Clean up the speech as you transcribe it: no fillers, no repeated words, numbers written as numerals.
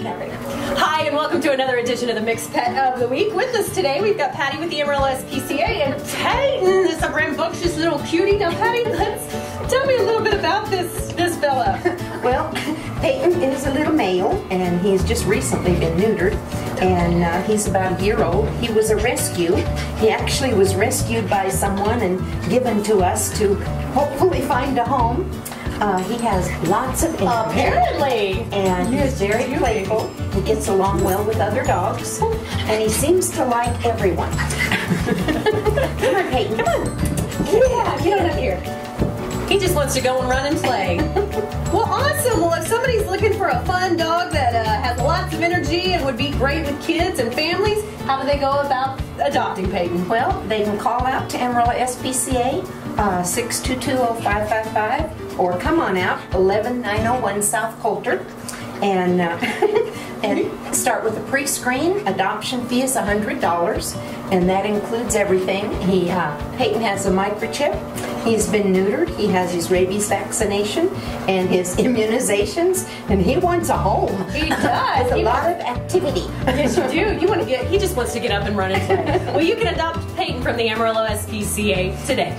Hi, and welcome to another edition of the Mixed Pet of the Week. With us today, we've got Patty with the Amarillo SPCA and Peyton, this rambunctious little cutie. Now, Patty, tell me a little bit about this fella. Well, Peyton is a little male, and he's just recently been neutered, and he's about a year old. He was a rescue. He actually was rescued by someone and given to us to hopefully find a home. He has lots of energy. Apparently! And he's very playful. He gets along well with other dogs. And he seems to like everyone. Come on, Peyton. Come on. Yeah, get on up here. He just wants to go and run and play. Well, awesome. Well, if somebody's looking for a fun dog that has lots of energy and would be great with kids and families, how do they go about adopting Peyton? Well, they can call out to Amarillo SPCA, 622-0555. Or come on out, 11901 South Coulter, and and start with a pre-screen. Adoption fee is $100, and that includes everything. He Peyton has a microchip. He's been neutered. He has his rabies vaccination and his immunizations, and he wants a home. He does. With a lot of activity. Yes, you do. You want to get. He just wants to get up and run and play. Well, you can adopt Peyton from the Amarillo SPCA today.